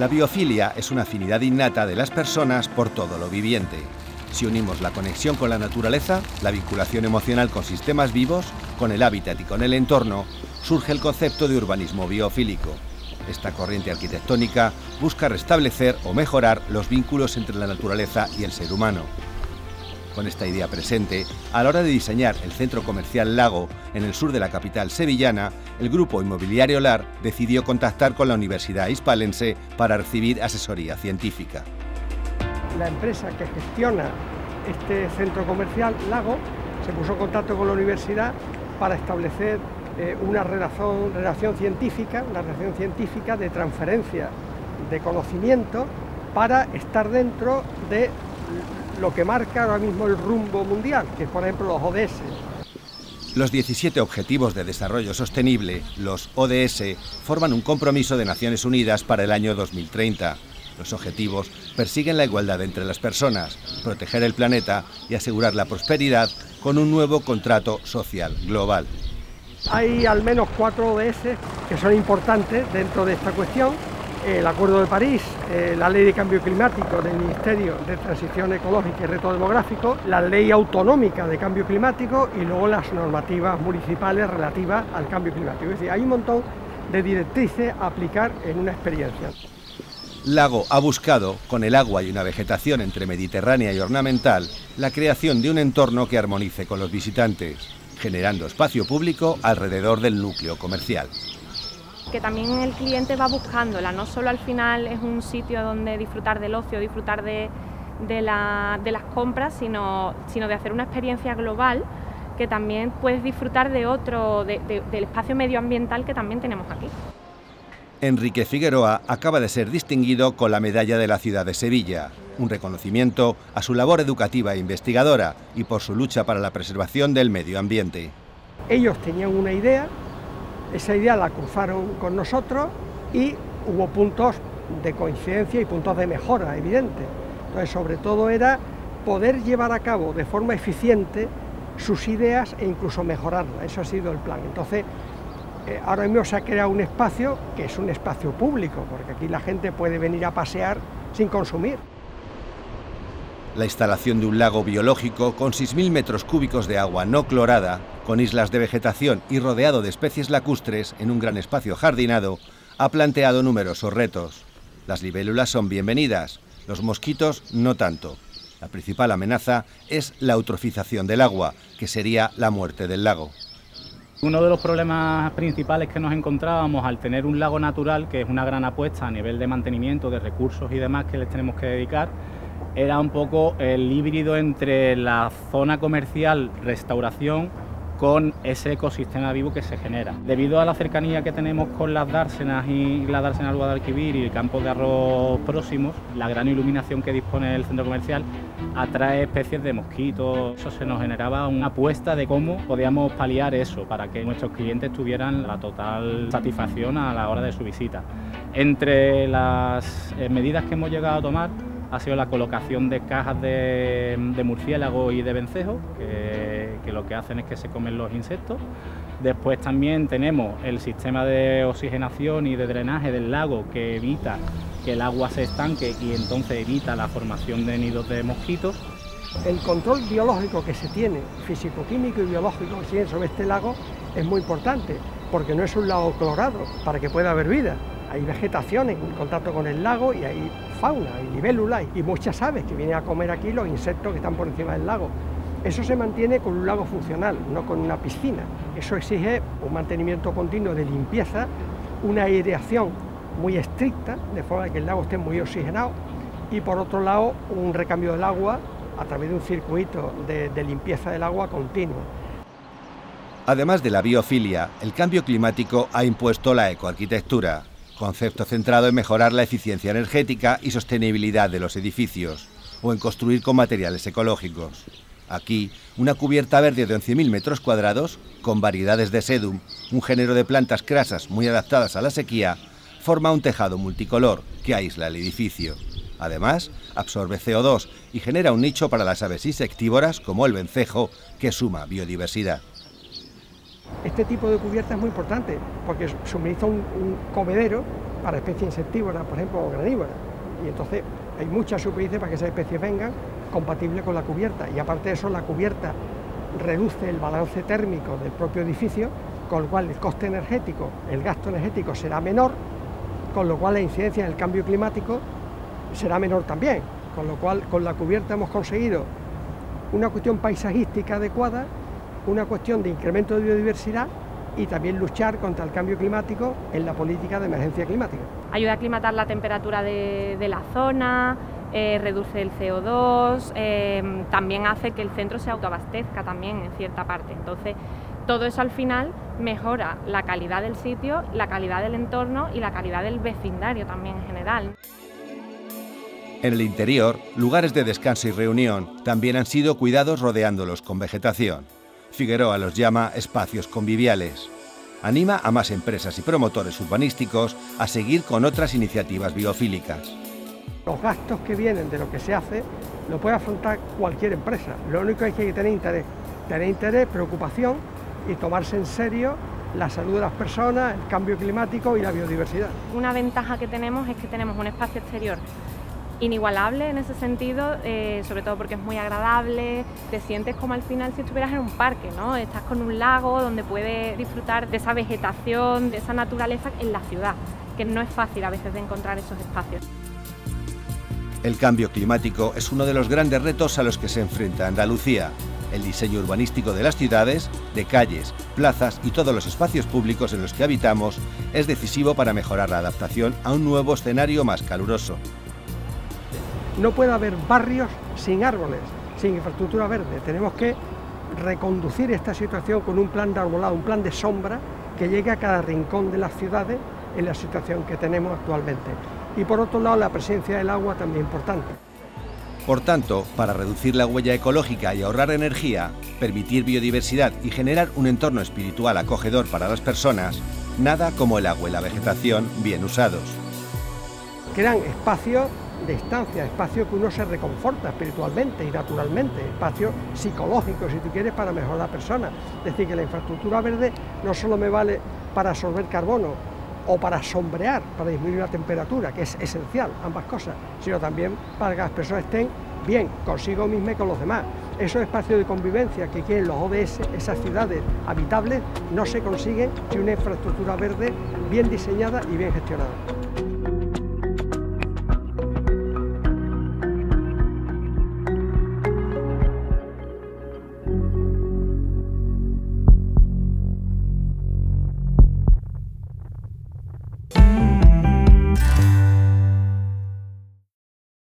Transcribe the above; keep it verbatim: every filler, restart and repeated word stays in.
La biofilia es una afinidad innata de las personas por todo lo viviente. Si unimos la conexión con la naturaleza, la vinculación emocional con sistemas vivos, con el hábitat y con el entorno, surge el concepto de urbanismo biofílico. Esta corriente arquitectónica busca restablecer o mejorar los vínculos entre la naturaleza y el ser humano. Con esta idea presente, a la hora de diseñar el centro comercial Lagoh, en el sur de la capital sevillana, el grupo inmobiliario LAR decidió contactar con la Universidad Hispalense para recibir asesoría científica. La empresa que gestiona este centro comercial Lagoh se puso en contacto con la universidad para establecer eh, una relación, relación científica, una relación científica de transferencia de conocimiento para estar dentro de lo que marca ahora mismo el rumbo mundial, que es por ejemplo los O D S. Los diecisiete Objetivos de Desarrollo Sostenible, los O D S, forman un compromiso de Naciones Unidas para el año dos mil treinta. Los objetivos persiguen la igualdad entre las personas, proteger el planeta y asegurar la prosperidad con un nuevo contrato social global. Hay al menos cuatro O D S que son importantes dentro de esta cuestión: el Acuerdo de París, la Ley de Cambio Climático del Ministerio de Transición Ecológica y Reto Demográfico, la Ley Autonómica de Cambio Climático y luego las normativas municipales relativas al cambio climático. Es decir, hay un montón de directrices a aplicar en una experiencia. Lagoh ha buscado, con el agua y una vegetación entre mediterránea y ornamental, la creación de un entorno que armonice con los visitantes, generando espacio público alrededor del núcleo comercial. Que también el cliente va buscándola, no solo al final es un sitio donde disfrutar del ocio, disfrutar de, de, la, de las compras, sino, sino de hacer una experiencia global que también puedes disfrutar de otro, de, de, del espacio medioambiental que también tenemos aquí. Enrique Figueroa acaba de ser distinguido con la medalla de la ciudad de Sevilla, un reconocimiento a su labor educativa e investigadora y por su lucha para la preservación del medio ambiente. Ellos tenían una idea, esa idea la cruzaron con nosotros y hubo puntos de coincidencia y puntos de mejora evidente. Entonces, sobre todo era poder llevar a cabo de forma eficiente sus ideas e incluso mejorarlas. Eso ha sido el plan. Entonces, ahora mismo se ha creado un espacio que es un espacio público, porque aquí la gente puede venir a pasear sin consumir. La instalación de un lago biológico con seis mil metros cúbicos de agua no clorada, con islas de vegetación y rodeado de especies lacustres en un gran espacio jardinado, ha planteado numerosos retos. Las libélulas son bienvenidas, los mosquitos no tanto. La principal amenaza es la eutrofización del agua, que sería la muerte del lago. Uno de los problemas principales que nos encontrábamos al tener un lago natural, que es una gran apuesta a nivel de mantenimiento, de recursos y demás que les tenemos que dedicar, era un poco el híbrido entre la zona comercial, restauración, con ese ecosistema vivo que se genera. Debido a la cercanía que tenemos con las dársenas y la dársena del Guadalquivir y el campo de arroz próximos, la gran iluminación que dispone el centro comercial atrae especies de mosquitos. Eso se nos generaba una apuesta de cómo podíamos paliar eso para que nuestros clientes tuvieran la total satisfacción a la hora de su visita. Entre las medidas que hemos llegado a tomar ha sido la colocación de cajas de, de murciélago y de vencejo, que, que lo que hacen es que se comen los insectos. Después también tenemos el sistema de oxigenación y de drenaje del lago, que evita que el agua se estanque y entonces evita la formación de nidos de mosquitos. El control biológico que se tiene, físico-químico y biológico, que se tiene sobre este lago es muy importante, porque no es un lago clorado para que pueda haber vida. Hay vegetación en contacto con el lago y hay fauna, hay libélulas y muchas aves que vienen a comer aquí los insectos que están por encima del lago. Eso se mantiene con un lago funcional, no con una piscina. Eso exige un mantenimiento continuo de limpieza, una aireación muy estricta, de forma que el lago esté muy oxigenado, y por otro lado un recambio del agua a través de un circuito de, de limpieza del agua continuo. Además de la biofilia, el cambio climático ha impuesto la ecoarquitectura, concepto centrado en mejorar la eficiencia energética y sostenibilidad de los edificios, o en construir con materiales ecológicos. Aquí, una cubierta verde de once mil metros cuadrados, con variedades de sedum, un género de plantas crasas muy adaptadas a la sequía, forma un tejado multicolor que aísla el edificio. Además, absorbe C O dos y genera un nicho para las aves insectívoras, como el vencejo, que suma biodiversidad. Este tipo de cubierta es muy importante porque suministra un, un comedero para especies insectívoras, por ejemplo, o granívoras. Y entonces hay muchas superficies para que esas especies vengan compatibles con la cubierta. Y aparte de eso, la cubierta reduce el balance térmico del propio edificio, con lo cual el coste energético, el gasto energético será menor, con lo cual la incidencia del cambio climático será menor también. Con lo cual, con la cubierta hemos conseguido una cuestión paisajística adecuada, una cuestión de incremento de biodiversidad y también luchar contra el cambio climático en la política de emergencia climática. Ayuda a aclimatar la temperatura de, de la zona, eh, reduce el C O dos, eh, también hace que el centro se autoabastezca también en cierta parte. Entonces, todo eso al final mejora la calidad del sitio, la calidad del entorno y la calidad del vecindario también en general. En el interior, lugares de descanso y reunión también han sido cuidados rodeándolos con vegetación. Figueroa los llama espacios conviviales. Anima a más empresas y promotores urbanísticos a seguir con otras iniciativas biofílicas. Los gastos que vienen de lo que se hace lo puede afrontar cualquier empresa. Lo único es que hay que tener interés, tener interés, preocupación y tomarse en serio la salud de las personas, el cambio climático y la biodiversidad. Una ventaja que tenemos es que tenemos un espacio exterior inigualable en ese sentido, eh, sobre todo porque es muy agradable, te sientes como al final si estuvieras en un parque, ¿no? Estás con un lago donde puedes disfrutar de esa vegetación, de esa naturaleza en la ciudad, que no es fácil a veces de encontrar esos espacios. El cambio climático es uno de los grandes retos a los que se enfrenta Andalucía. El diseño urbanístico de las ciudades, de calles, plazas y todos los espacios públicos en los que habitamos es decisivo para mejorar la adaptación a un nuevo escenario más caluroso. No puede haber barrios sin árboles, sin infraestructura verde. Tenemos que reconducir esta situación con un plan de arbolado, un plan de sombra que llegue a cada rincón de las ciudades en la situación que tenemos actualmente. Y por otro lado, la presencia del agua también es importante. Por tanto, para reducir la huella ecológica y ahorrar energía, permitir biodiversidad y generar un entorno espiritual acogedor para las personas, nada como el agua y la vegetación bien usados. Crean espacios de estancia, espacio que uno se reconforta espiritualmente y naturalmente, espacio psicológico, si tú quieres, para mejorar a la persona. Es decir, que la infraestructura verde no solo me vale para absorber carbono o para sombrear, para disminuir la temperatura, que es esencial, ambas cosas, sino también para que las personas estén bien consigo misma y con los demás. Esos espacios de convivencia que quieren los O D S, esas ciudades habitables, no se consiguen sin una infraestructura verde bien diseñada y bien gestionada.